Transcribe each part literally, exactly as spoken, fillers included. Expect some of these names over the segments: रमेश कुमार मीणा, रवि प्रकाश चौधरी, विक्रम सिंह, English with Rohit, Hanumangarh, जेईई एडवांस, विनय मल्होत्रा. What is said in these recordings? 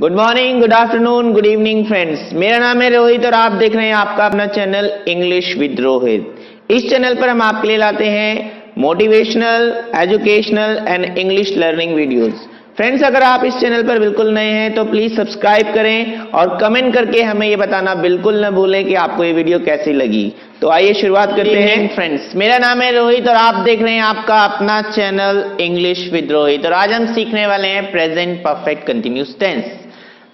Good morning, good afternoon, good evening friends. मेरा नाम है रोहित और आप देख रहे हैं आपका अपना चैनल इंग्लिश विद रोहित। इस चैनल पर हम आपके लिए लाते हैं motivational, educational and English learning videos. Friends, अगर आप इस चैनल पर बिल्कुल नए हैं तो प्लीज सब्सक्राइब करें और कमेंट करके हमें ये बताना बिल्कुल न भूलें कि आपको ये वीडियो कैसी लगी। तो आइए शुरुआत करते हैं। फ्रेंड्स, मेरा नाम है रोहित और आप देख रहे हैं आपका अपना चैनल इंग्लिश विद रोहित और आज हम सीखने वाले हैं present perfect continuous tense.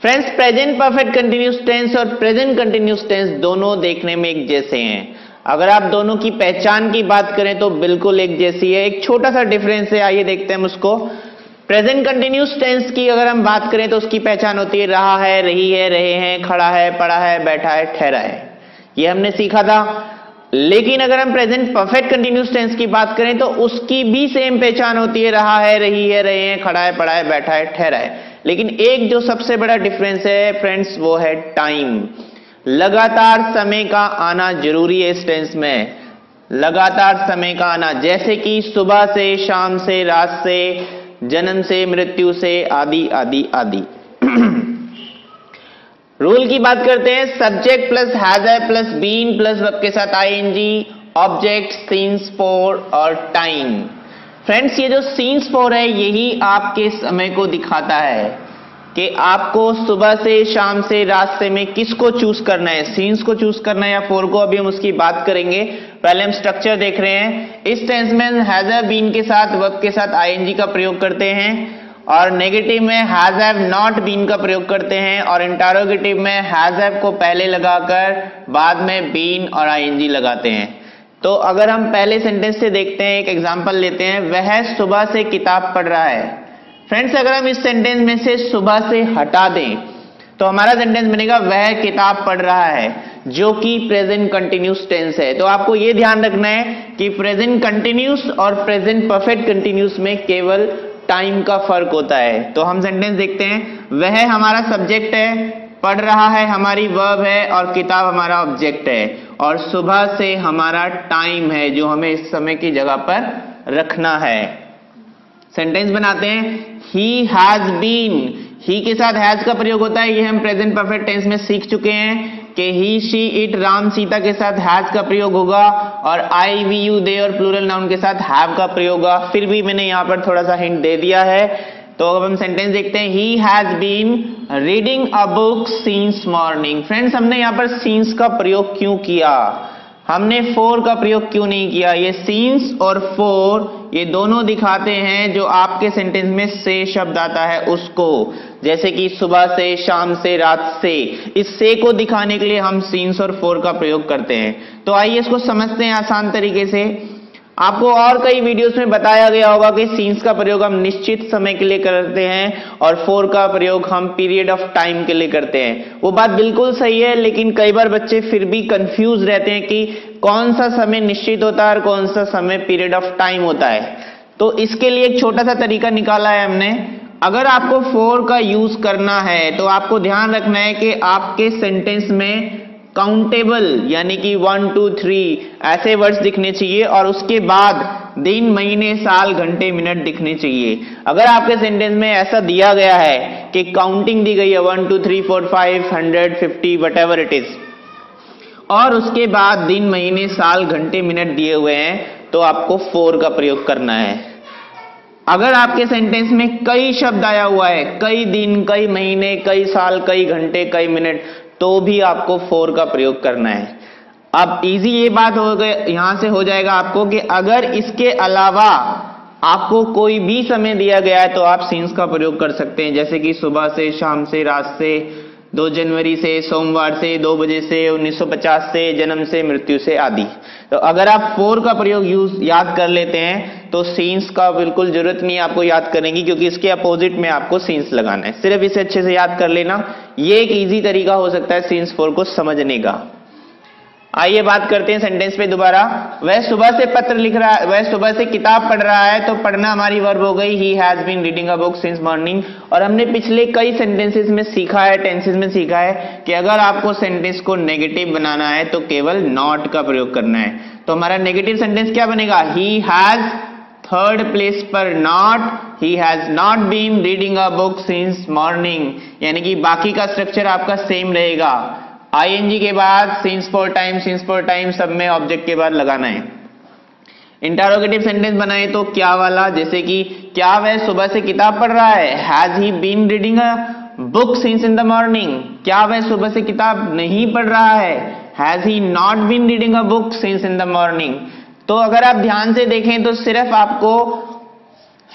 Friends, present perfect continuous tense और प्रेजेंट कंटिन्यूअस टेंस दोनों देखने में एक जैसे हैं। अगर आप दोनों की पहचान की बात करें तो बिल्कुल एक जैसी है, एक छोटा सा डिफरेंस है। आइए देखते हैं हम उसको। प्रेजेंट कंटिन्यूअस टेंस की अगर हम बात करें तो उसकी पहचान होती है रहा है, रही है, रहे हैं, खड़ा है, पड़ा है, बैठा है, ठहरा है। ये हमने सीखा था। लेकिन अगर हम प्रेजेंट परफेक्ट कंटिन्यूअस टेंस की बात करें तो उसकी भी सेम पहचान होती है रहा है, रही है, रहे हैं, खड़ा है, पड़ा है, बैठा है, ठहरा है। लेकिन एक जो सबसे बड़ा डिफरेंस है फ्रेंड्स वो है टाइम। लगातार समय का आना जरूरी है इस टेंस में। लगातार समय का आना, जैसे कि सुबह से, शाम से, रात से, जन्म से, मृत्यु से, आदि आदि आदि। रूल की बात करते हैं। सब्जेक्ट प्लस हैज है प्लस बीन प्लस वर्ब के साथ I N G, object, since for और टाइम। फ्रेंड्स, ये जो सीन्स फॉर है यही आपके समय को दिखाता है कि आपको सुबह से, शाम से, रात से में किसको चूज करना है, सीन्स को चूज करना है या फोर को। अभी हम उसकी बात करेंगे। पहले हम स्ट्रक्चर देख रहे हैं। इस टेंस में हैज हैव बीन के साथ वर्ब के साथ आईएनजी का प्रयोग करते हैं और नेगेटिव में हैज हैव नॉट बीन का प्रयोग करते हैं और इंटरोगेटिव में हैज हैव को पहले लगाकर बाद में बीन और आईएनजी लगाते हैं। तो अगर हम पहले सेंटेंस से देखते हैं, एक एग्जांपल लेते हैं, वह सुबह से किताब पढ़ रहा है। फ्रेंड्स, अगर हम इस सेंटेंस में से सुबह से हटा दें तो हमारा सेंटेंस बनेगा वह किताब पढ़ रहा है, जो कि प्रेजेंट कंटिन्यूस टेंस है। तो आपको ये ध्यान रखना है कि प्रेजेंट कंटिन्यूस और प्रेजेंट परफेक्ट कंटिन्यूस में केवल टाइम का फर्क होता है। तो हम सेंटेंस देखते हैं। वह हमारा सब्जेक्ट है, पढ़ रहा है हमारी वर्ब है और किताब हमारा ऑब्जेक्ट है और सुबह से हमारा टाइम है जो हमें इस समय की जगह पर रखना है। सेंटेंस बनाते हैं। ही हैज बीन, ही के साथ हैज का प्रयोग होता है। ये हम प्रेजेंट परफेक्ट टेंस में सीख चुके हैं कि he, she, it, Ram, Sita के साथ हैज का प्रयोग होगा और आई, वी, यू, दे और प्लूरल नाउन के साथ हैव का प्रयोग होगा। फिर भी मैंने यहाँ पर थोड़ा सा हिंट दे दिया है। तो अब हम सेंटेंस देखते हैं। He has been reading a book since morning. Friends, हमने यहाँ पर सिंस का प्रयोग क्यों किया, हमने फोर का प्रयोग क्यों नहीं किया? ये सिंस और फोर ये दोनों दिखाते हैं जो आपके सेंटेंस में से शब्द आता है उसको, जैसे कि सुबह से, शाम से, रात से। इस से को दिखाने के लिए हम सिंस और फोर का प्रयोग करते हैं। तो आइए इसको समझते हैं आसान तरीके से। आपको और कई वीडियोस में बताया गया होगा कि सीन्स का प्रयोग हम निश्चित समय के लिए करते हैं और फोर का प्रयोग हम पीरियड ऑफ टाइम के लिए करते हैं। वो बात बिल्कुल सही है, लेकिन कई बार बच्चे फिर भी कंफ्यूज रहते हैं कि कौन सा समय निश्चित होता है और कौन सा समय पीरियड ऑफ टाइम होता है। तो इसके लिए एक छोटा सा तरीका निकाला है हमने। अगर आपको फोर का यूज करना है तो आपको ध्यान रखना है कि आपके सेंटेंस में काउंटेबल यानी कि वन टू थ्री ऐसे वर्ड्स दिखने चाहिए और उसके बाद दिन, महीने, साल, घंटे, मिनट दिखने चाहिए। अगर आपके सेंटेंस में ऐसा दिया गया है कि काउंटिंग दी गई है one two three four five hundred fifty whatever it is और उसके बाद दिन, महीने, साल, घंटे, मिनट दिए हुए हैं तो आपको फोर का प्रयोग करना है। अगर आपके सेंटेंस में कई शब्द आया हुआ है, कई दिन, कई महीने, कई साल, कई घंटे, कई मिनट, तो भी आपको फोर का प्रयोग करना है। अब इजी ये बात हो गई, यहां से हो जाएगा आपको कि अगर इसके अलावा आपको कोई भी समय दिया गया है तो आप सीन्स का प्रयोग कर सकते हैं, जैसे कि सुबह से, शाम से, रात से, दो जनवरी से, सोमवार से, दो बजे से, उन्नीस सौ पचास से, जन्म से, मृत्यु से आदि। तो अगर आप फोर का प्रयोग यूज याद कर लेते हैं तो सीन्स का बिल्कुल जरूरत नहीं आपको याद करने की, क्योंकि इसके अपोजिट में आपको सीन्स लगाना है। सिर्फ इसे अच्छे से याद कर लेना, ये एक इजी तरीका हो सकता है सीन्स फोर को समझने का। आइए बात करते हैं सेंटेंस पे दोबारा। वह सुबह से पत्र लिख रहा है, वह सुबह से किताब पढ़ रहा है, तो पढ़ना हमारी वर्ब हो गई। He has been reading a book since morning. और हमने पिछले कई सेंटेंसेस में सीखा है, टेंसेस में सीखा है कि अगर आपको सेंटेंस को नेगेटिव बनाना है तो केवल नॉट का प्रयोग करना है। तो हमारा नेगेटिव सेंटेंस क्या बनेगा? ही हैज थर्ड प्लेस पर not, he has not been reading a book since morning, यानी कि बाकी का स्ट्रक्चर आपका सेम रहेगा। आई एन जी के बाद since for time, since for time सब में ऑब्जेक्ट के बाद लगाना है। इंटरोगेटिव सेंटेंस बनाए तो क्या वाला, जैसे कि क्या वह सुबह से किताब पढ़ रहा है, has he been reading a book since in the morning, क्या वह सुबह से किताब नहीं पढ़ रहा है, has he not been reading a book since in the morning. तो अगर आप ध्यान से देखें तो सिर्फ आपको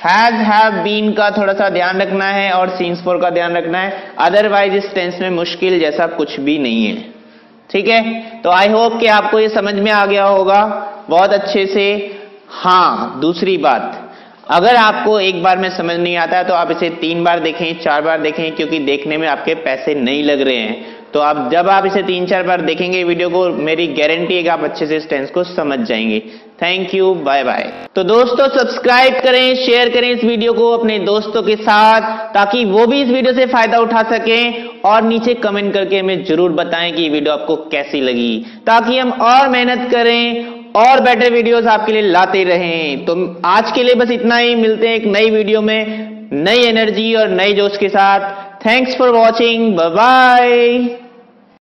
हैज हैव बीन का थोड़ा सा ध्यान रखना है और सिंस फोर का ध्यान रखना है, अदरवाइज इस टेंस में मुश्किल जैसा कुछ भी नहीं है। ठीक है, तो आई होप कि आपको ये समझ में आ गया होगा बहुत अच्छे से। हाँ, दूसरी बात, अगर आपको एक बार में समझ नहीं आता है तो आप इसे तीन बार देखें, चार बार देखें, क्योंकि देखने में आपके पैसे नहीं लग रहे हैं। तो आप जब आप इसे तीन चार बार देखेंगे वीडियो को, मेरी गारंटी है कि आप अच्छे से इस टेंस को समझ जाएंगे। Thank you, bye bye. तो दोस्तों, सब्सक्राइब करें, शेयर करें इस वीडियो को अपने दोस्तों के साथ, ताकि वो भी इस वीडियो से फायदा उठा सकें, और नीचे कमेंट करके हमें जरूर बताएं कि वीडियो आपको कैसी लगी, ताकि हम और मेहनत करें और बेटर वीडियोस आपके लिए लाते रहें। तो आज के लिए बस इतना ही, मिलते हैं एक नई वीडियो में नई एनर्जी और नए जोश के साथ। Thanks for watching, bye bye.